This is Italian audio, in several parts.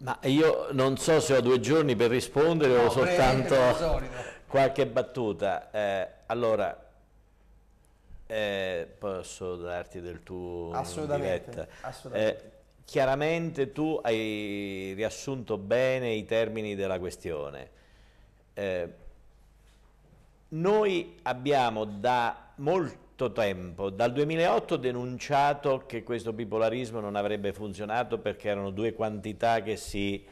Ma io non so se ho 2 giorni per rispondere, no, o soltanto qualche battuta. Allora, posso darti del tuo diretta? Assolutamente. Chiaramente tu hai riassunto bene i termini della questione. Noi abbiamo da molto tempo, dal 2008, denunciato che questo bipolarismo non avrebbe funzionato perché erano 2 quantità che si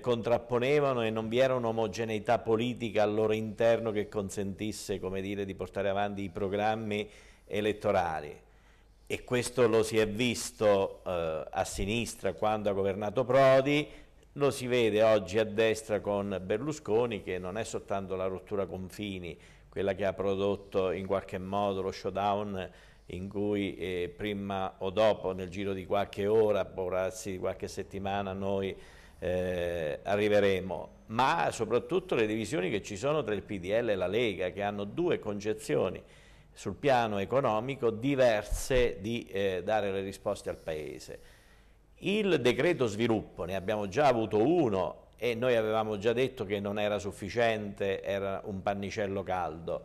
contrapponevano e non vi era un'omogeneità politica al loro interno che consentisse, come dire, di portare avanti i programmi elettorali. E questo lo si è visto a sinistra quando ha governato Prodi, lo si vede oggi a destra con Berlusconi, che non è soltanto la rottura confini, quella che ha prodotto in qualche modo lo showdown in cui prima o dopo, nel giro di qualche ora, porassi di qualche settimana, noi arriveremo, ma soprattutto le divisioni che ci sono tra il PDL e la Lega, che hanno 2 concezioni sul piano economico diverse di dare le risposte al Paese. Il decreto sviluppo, ne abbiamo già avuto uno e noi avevamo già detto che non era sufficiente, era un pannicello caldo,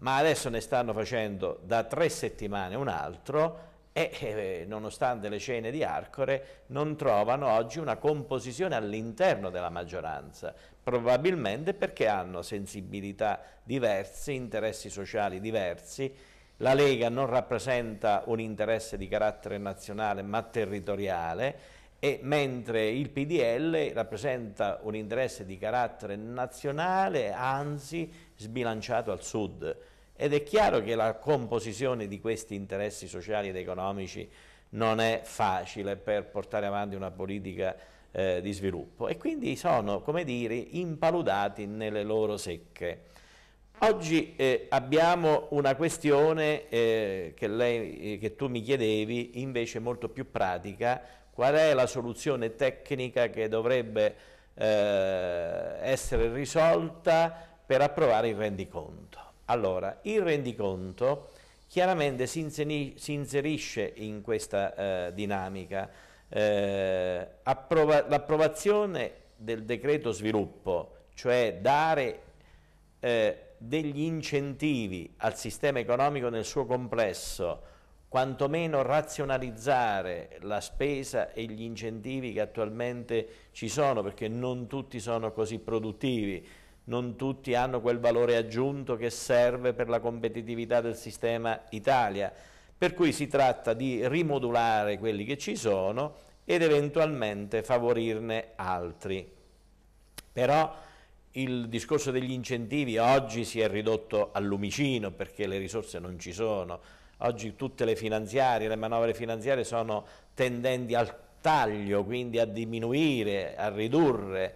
ma adesso ne stanno facendo da 3 settimane un altro e nonostante le cene di Arcore non trovano oggi una composizione all'interno della maggioranza, probabilmente perché hanno sensibilità diverse, interessi sociali diversi. La Lega non rappresenta un interesse di carattere nazionale ma territoriale, e mentre il PDL rappresenta un interesse di carattere nazionale, anzi sbilanciato al sud. Ed è chiaro che la composizione di questi interessi sociali ed economici non è facile per portare avanti una politica di sviluppo, e quindi sono, come dire, impaludati nelle loro secche. Oggi abbiamo una questione che tu mi chiedevi, invece molto più pratica: qual è la soluzione tecnica che dovrebbe essere risolta per approvare il rendiconto? Allora, il rendiconto chiaramente si inserisce in questa dinamica. L'approvazione del decreto sviluppo, cioè dare degli incentivi al sistema economico nel suo complesso, quantomeno razionalizzare la spesa e gli incentivi che attualmente ci sono, perché non tutti sono così produttivi, non tutti hanno quel valore aggiunto che serve per la competitività del sistema Italia, per cui si tratta di rimodulare quelli che ci sono ed eventualmente favorirne altri. Però il discorso degli incentivi oggi si è ridotto al lumicino perché le risorse non ci sono. Oggi tutte le finanziarie, le manovre finanziarie sono tendenti al taglio, quindi a diminuire, a ridurre.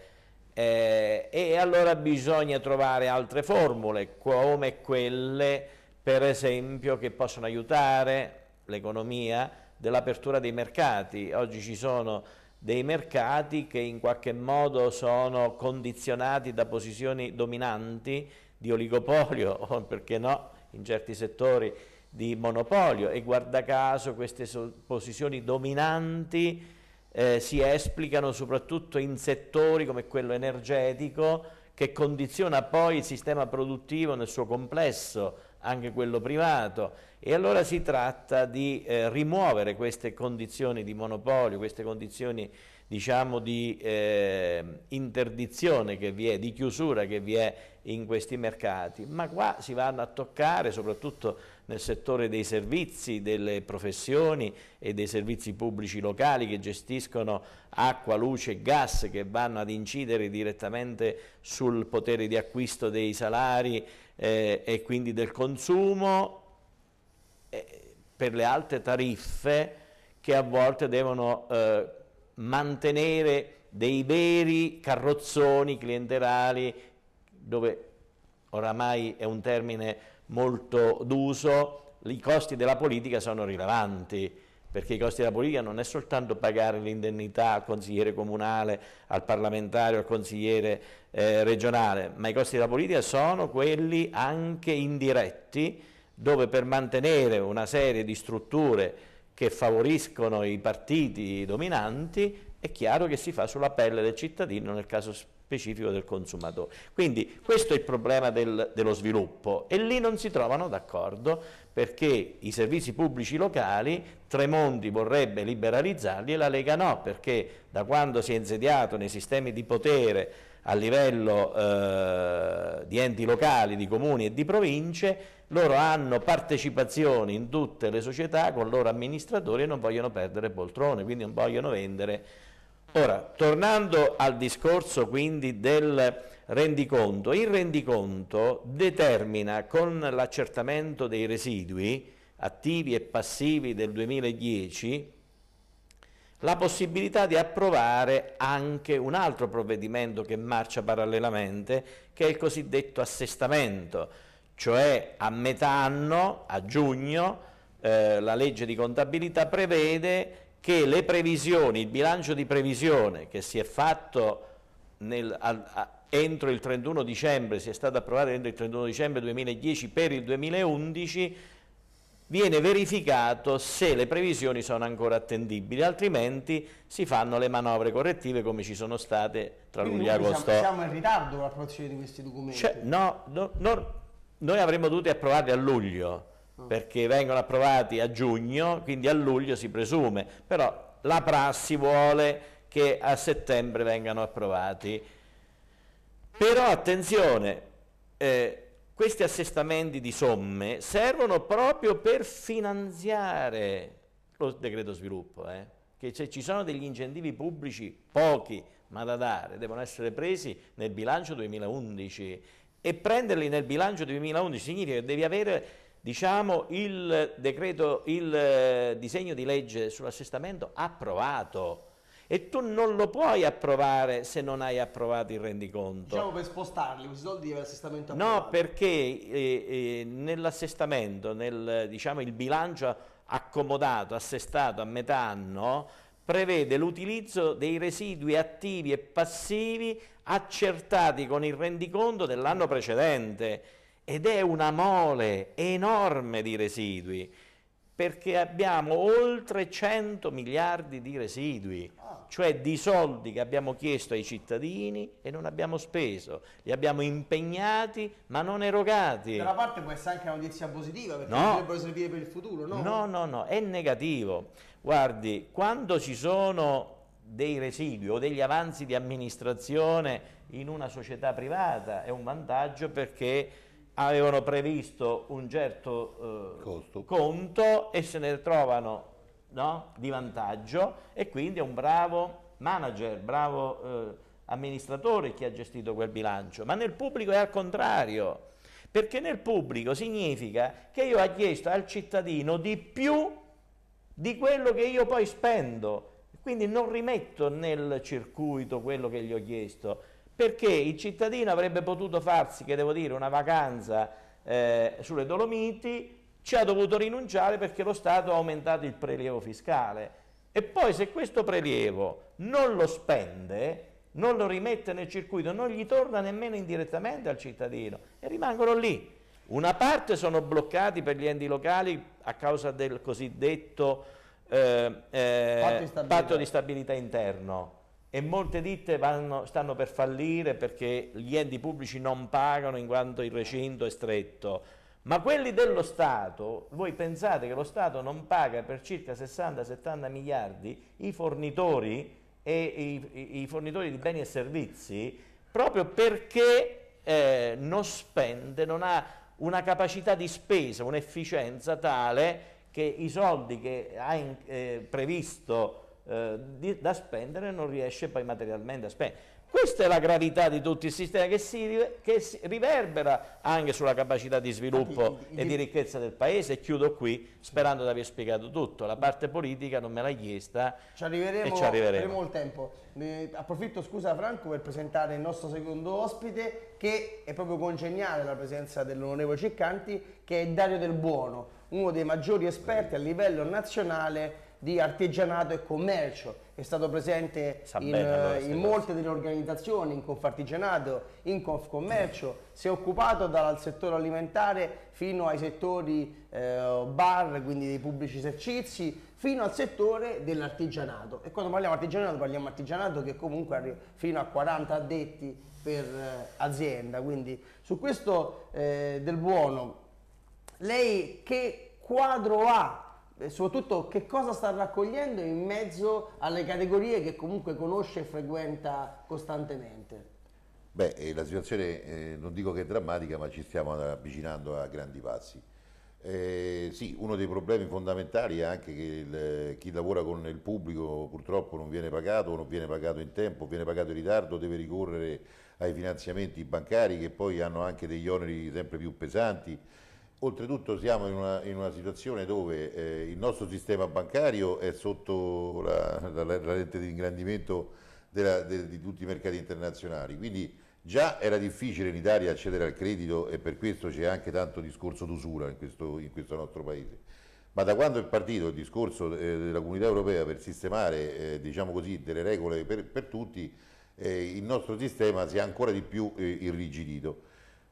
E allora bisogna trovare altre formule, come quelle per esempio che possono aiutare l'economia dell'apertura dei mercati. Oggi ci sono dei mercati che in qualche modo sono condizionati da posizioni dominanti di oligopolio o, perché no, in certi settori di monopolio, e guarda caso queste posizioni dominanti si esplicano soprattutto in settori come quello energetico, che condiziona poi il sistema produttivo nel suo complesso, anche quello privato, e allora si tratta di rimuovere queste condizioni di monopolio, queste condizioni, diciamo, di interdizione che vi è, di chiusura che vi è in questi mercati. Ma qua si vanno a toccare soprattutto nel settore dei servizi, delle professioni e dei servizi pubblici locali che gestiscono acqua, luce e gas, che vanno ad incidere direttamente sul potere di acquisto dei salari e quindi del consumo, per le alte tariffe che a volte devono mantenere dei veri carrozzoni clientelari, dove oramai è un termine molto d'uso, i costi della politica sono rilevanti, perché i costi della politica non è soltanto pagare l'indennità al consigliere comunale, al parlamentare, al consigliere regionale, ma i costi della politica sono quelli anche indiretti, dove per mantenere una serie di strutture che favoriscono i partiti dominanti è chiaro che si fa sulla pelle del cittadino, nel caso specifico del consumatore. Quindi questo è il problema dello sviluppo, e lì non si trovano d'accordo, perché i servizi pubblici locali Tremonti vorrebbe liberalizzarli e la Lega no, perché da quando si è insediato nei sistemi di potere a livello di enti locali, di comuni e di province, loro hanno partecipazioni in tutte le società con i loro amministratori e non vogliono perdere poltrone, quindi non vogliono vendere. Ora, tornando al discorso quindi del rendiconto, il rendiconto determina, con l'accertamento dei residui attivi e passivi del 2010, la possibilità di approvare anche un altro provvedimento che marcia parallelamente, che è il cosiddetto assestamento, cioè a metà anno, a giugno, la legge di contabilità prevede che le previsioni, il bilancio di previsione che si è fatto entro il 31 dicembre, si è stato approvato entro il 31 dicembre 2010 per il 2011, viene verificato se le previsioni sono ancora attendibili, altrimenti si fanno le manovre correttive come ci sono state tra luglio e agosto. Siamo in ritardo con l'approvazione di questi documenti? Cioè, no, noi avremmo dovuto approvarli a luglio, perché vengono approvati a giugno, quindi a luglio si presume, però la prassi vuole che a settembre vengano approvati. Però attenzione, questi assestamenti di somme servono proprio per finanziare lo decreto sviluppo, che se ci sono degli incentivi pubblici, pochi ma da dare, devono essere presi nel bilancio 2011, e prenderli nel bilancio 2011 significa che devi avere, diciamo, il disegno di legge sull'assestamento approvato. E tu non lo puoi approvare se non hai approvato il rendiconto. Diciamo, per spostarli, questi soldi dell'assestamento approvato. No, perché nell'assestamento, diciamo, il bilancio accomodato, assestato a metà anno, prevede l'utilizzo dei residui attivi e passivi accertati con il rendiconto dell'anno precedente, ed è una mole enorme di residui, perché abbiamo oltre 100 miliardi di residui, cioè di soldi che abbiamo chiesto ai cittadini e non abbiamo speso, li abbiamo impegnati ma non erogati. Da una parte può essere anche una notizia positiva, perché potrebbero servire per il futuro, no? No, è negativo. Guardi, quando ci sono dei residui o degli avanzi di amministrazione in una società privata è un vantaggio, perché avevano previsto un certo conto e se ne trovano di vantaggio, e quindi è un bravo manager, bravo amministratore chi ha gestito quel bilancio. Ma nel pubblico è al contrario, perché nel pubblico significa che io ho chiesto al cittadino di più di quello che io poi spendo, quindi non rimetto nel circuito quello che gli ho chiesto, perché il cittadino avrebbe potuto farsi, che devo dire, una vacanza sulle Dolomiti, ci ha dovuto rinunciare perché lo Stato ha aumentato il prelievo fiscale, e poi se questo prelievo non lo spende, non lo rimette nel circuito, non gli torna nemmeno indirettamente al cittadino, e rimangono lì. Una parte sono bloccati per gli enti locali a causa del cosiddetto patto di stabilità interno, e molte ditte stanno per fallire perché gli enti pubblici non pagano in quanto il recinto è stretto. Ma quelli dello Stato, voi pensate che lo Stato non paga per circa 60-70 miliardi i fornitori e i fornitori di beni e servizi, proprio perché non spende, non ha una capacità di spesa, un'efficienza tale che i soldi che ha previsto da spendere non riesce poi materialmente a spendere. Questa è la gravità di tutto il sistema, che si riverbera anche sulla capacità di sviluppo e di ricchezza del paese. E chiudo qui, sperando di aver spiegato tutto. La parte politica non me l'ha chiesta, ci arriveremo il tempo. Approfitto, scusa Franco, per presentare il nostro secondo ospite, che è proprio congeniale alla presenza dell'onorevole Ciccanti, che è Dario Del Buono, uno dei maggiori esperti a livello nazionale di artigianato e commercio. È stato presente in molte delle organizzazioni, in Confartigianato, in Confcommercio, si è occupato dal settore alimentare fino ai settori bar, quindi dei pubblici esercizi, fino al settore dell'artigianato. E quando parliamo di artigianato che comunque arriva fino a 40 addetti per azienda. Quindi su questo Del Buono, lei che quadro ha? E soprattutto che cosa sta raccogliendo in mezzo alle categorie che comunque conosce e frequenta costantemente? Beh, la situazione non dico che è drammatica, ma ci stiamo avvicinando a grandi passi. Sì, uno dei problemi fondamentali è anche che chi lavora con il pubblico purtroppo non viene pagato, non viene pagato in tempo, viene pagato in ritardo, deve ricorrere ai finanziamenti bancari che poi hanno anche degli oneri sempre più pesanti. Oltretutto siamo in una situazione dove il nostro sistema bancario è sotto la lente di ingrandimento di tutti i mercati internazionali, quindi già era difficile in Italia accedere al credito e per questo c'è anche tanto discorso d'usura in questo nostro paese. Ma da quando è partito il discorso della Comunità Europea per sistemare diciamo così, delle regole per tutti, il nostro sistema si è ancora di più irrigidito.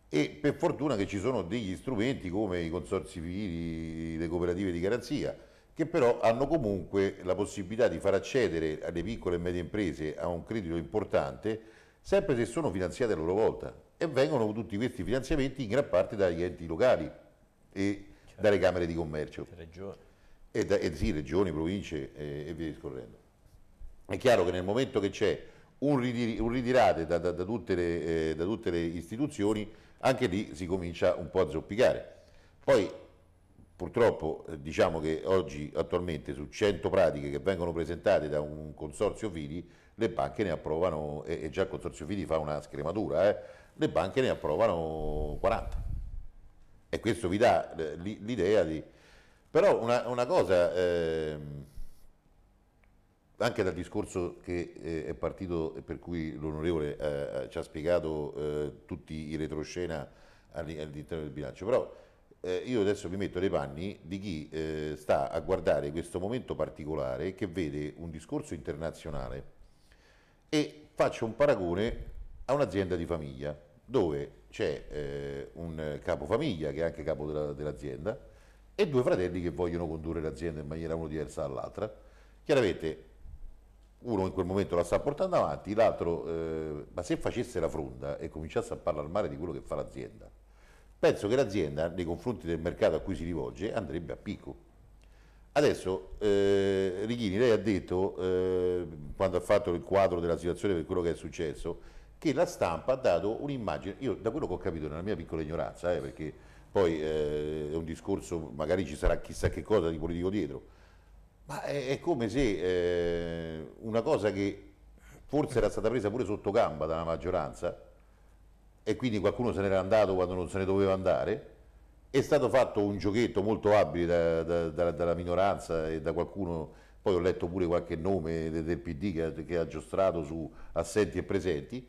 E per fortuna che ci sono degli strumenti come i consorzi civili, le cooperative di garanzia, che però hanno comunque la possibilità di far accedere alle piccole e medie imprese a un credito importante, sempre se sono finanziate a loro volta, e vengono tutti questi finanziamenti in gran parte dagli enti locali e cioè, dalle camere di commercio. Regioni. Sì, regioni, province e via discorrendo. È chiaro che nel momento che c'è un ritirate da tutte le istituzioni, anche lì si comincia un po' a zoppicare. Poi, purtroppo diciamo che oggi attualmente su 100 pratiche che vengono presentate da un consorzio Fidi, le banche ne approvano, e già il consorzio Fidi fa una scrematura, le banche ne approvano 40. E questo vi dà l'idea di... Però una cosa, anche dal discorso che è partito e per cui l'onorevole ci ha spiegato tutti i retroscena all'interno del bilancio, però... io adesso mi metto nei panni di chi sta a guardare questo momento particolare che vede un discorso internazionale e faccio un paragone a un'azienda di famiglia dove c'è un capofamiglia che è anche capo dell'azienda e due fratelli che vogliono condurre l'azienda in maniera uno diversa dall'altra. Chiaramente uno in quel momento la sta portando avanti, l'altro ma se facesse la fronda e cominciasse a parlare male di quello che fa l'azienda, penso che l'azienda nei confronti del mercato a cui si rivolge andrebbe a picco. Adesso Righini, lei ha detto, quando ha fatto il quadro della situazione per quello che è successo, che la stampa ha dato un'immagine, io da quello che ho capito nella mia piccola ignoranza, perché poi è un discorso, magari ci sarà chissà che cosa di politico dietro, ma è come se una cosa che forse era stata presa pure sotto gamba dalla maggioranza, e quindi qualcuno se n'era andato quando non se ne doveva andare, è stato fatto un giochetto molto abile dalla minoranza e da qualcuno, poi ho letto pure qualche nome del PD che ha giostrato su assenti e presenti,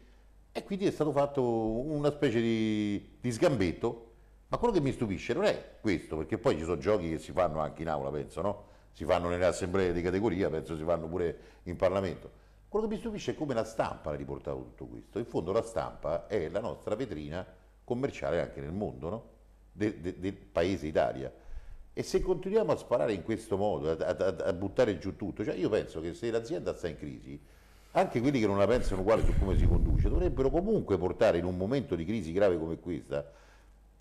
e quindi è stato fatto una specie di sgambetto, ma quello che mi stupisce non è questo, perché poi ci sono giochi che si fanno anche in aula, penso, no? Si fanno nelle assemblee di categoria, penso si fanno pure in Parlamento. Quello che mi stupisce è come la stampa ha riportato tutto questo. In fondo la stampa è la nostra vetrina commerciale anche nel mondo, no? Del paese Italia. E se continuiamo a sparare in questo modo, a buttare giù tutto, cioè io penso che se l'azienda sta in crisi, anche quelli che non la pensano uguale su come si conduce, dovrebbero comunque portare in un momento di crisi grave come questa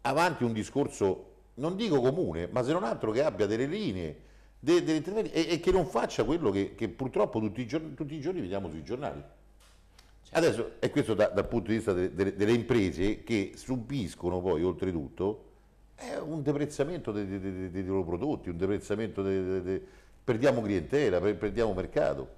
avanti un discorso, non dico comune, ma se non altro che abbia delle linee, e che non faccia quello che purtroppo tutti i giorni vediamo sui giornali. Adesso, e questo dal punto di vista delle imprese che subiscono poi oltretutto un deprezzamento dei loro prodotti, perdiamo clientela, perdiamo mercato.